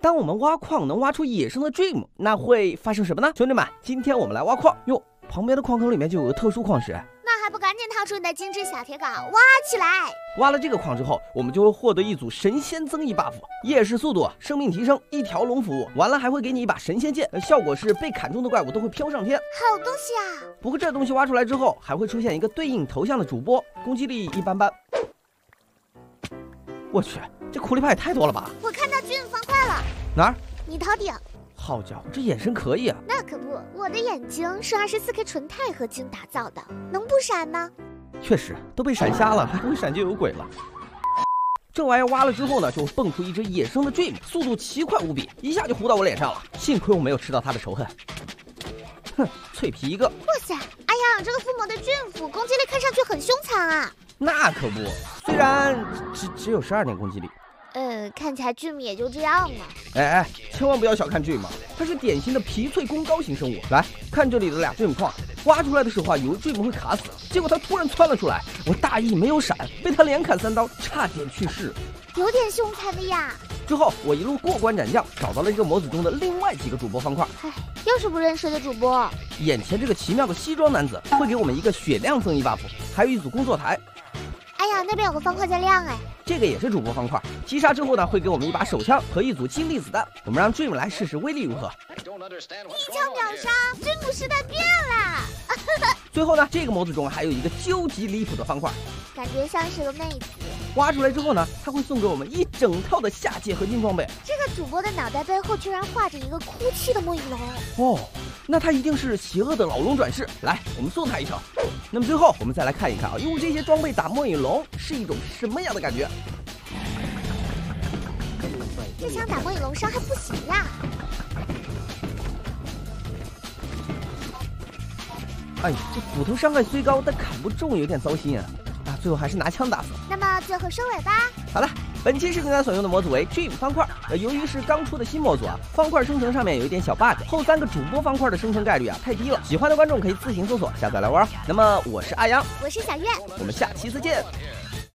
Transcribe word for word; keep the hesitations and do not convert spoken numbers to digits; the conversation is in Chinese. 当我们挖矿能挖出野生的 Dream， 那会发生什么呢？兄弟们，今天我们来挖矿哟！旁边的矿坑里面就有个特殊矿石，那还不赶紧掏出你的精致小铁镐挖起来！挖了这个矿之后，我们就会获得一组神仙增益 buff， 夜视速度、生命提升、一条龙服务。完了还会给你一把神仙剑，效果是被砍中的怪物都会飘上天。好东西啊！不过这东西挖出来之后，还会出现一个对应头像的主播，攻击力一般般。我去，这苦力怕也太多了吧！我看到军方块了，哪儿？你头顶。好家伙，这眼神可以啊！那可不，我的眼睛是二十四 K 纯钛合金打造的，能不闪吗？确实，都被闪瞎了，还不会闪就有鬼了。这玩意挖了之后呢，就蹦出一只野生的 Dream， 速度奇快无比，一下就糊到我脸上了。幸亏我没有吃到他的仇恨。哼，脆皮一个。哇塞，哎呀，这个附魔的 Dream 斧攻击力看上去很凶残啊。那可不，虽然只只有十二点攻击力。 嗯，看起来 Dream 也就这样嘛。哎哎，千万不要小看 Dream， 它是典型的皮脆攻高型生物。来看这里的俩 Dream 矿，挖出来的时候啊，有个 Dream 会卡死，结果它突然窜了出来，我大意没有闪，被它连砍三刀，差点去世。有点凶残的呀。之后我一路过关斩将，找到了这个模组中的另外几个主播方块。唉，又是不认识的主播。眼前这个奇妙的西装男子会给我们一个血量增益 buff， 还有一组工作台。 那边有个方块在亮哎，这个也是主播方块。击杀之后呢，会给我们一把手枪和一组精力子弹。我们让 Dream 来试试威力如何。一枪秒杀 ，Dream 时代变了。最后呢，这个模组中还有一个究极离谱的方块，感觉像是个妹子。挖出来之后呢，他会送给我们一整套的下界合金装备。这个主播的脑袋背后居然画着一个哭泣的末影龙。哦，那他一定是邪恶的老龙转世。来，我们送他一程。 那么最后，我们再来看一看啊，用这些装备打末影龙是一种什么样的感觉？这枪打末影龙伤害不行呀！哎，这骨头伤害虽高，但砍不中有点糟心啊！啊，最后还是拿枪打死。那么最后收尾吧。好了。 本期视频呢所用的模组为 Dream 方块，呃，由于是刚出的新模组啊，方块生成上面有一点小 bug， 后三个主播方块的生成概率啊太低了，喜欢的观众可以自行搜索下载来玩。那么我是阿阳，我是小月，我们下期再见。